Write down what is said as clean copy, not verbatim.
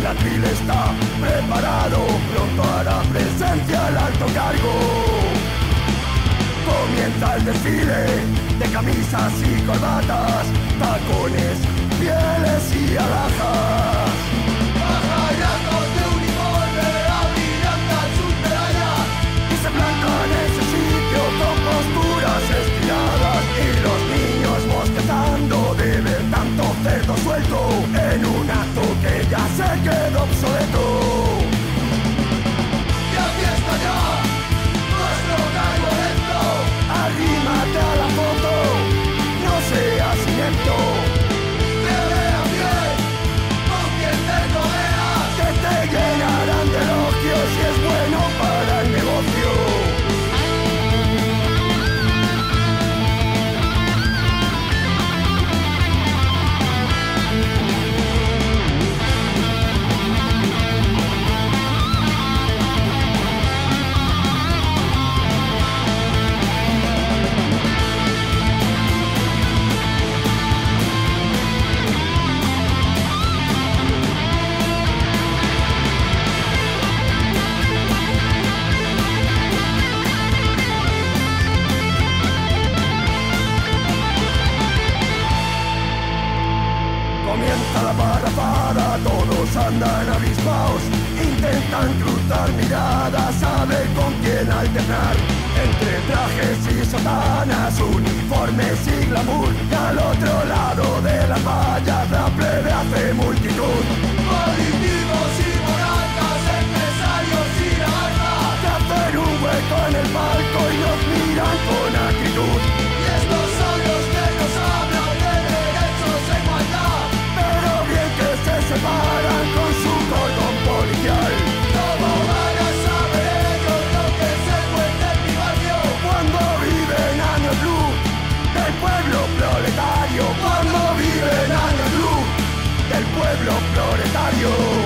el atril está preparado, pronto hará presencia el alto cargo. Comienza el desfile de camisas y corbatas, tacones, pieles y alhajas. Pajaracos de uniforme abrirán sus medallas y se plantan en ese sitio con posturas estiradas, y los niños bostezando de ver tanto cerdo suelto en un acto que ya se quedó obsoleto. Comienza la parafada, todos andan avispaos, intentan cruzar miradas, saber con quién alternar. Entre trajes y sotanas, uniformes y glamour, y al otro lado de las vallas la plebe hace multitud. Políticos y monarcas, empresarios y la barca, que hacen un hueco en el palco y nos miran con actitud. Y estos son los que nos hablan de derechos e igualdad, pero bien que se separan con su cordón policial. ¿Cómo van a saber ellos lo que se cuenta en mi barrio? Cuando viven años luz del pueblo proletario, cuando viven años luz del pueblo proletario.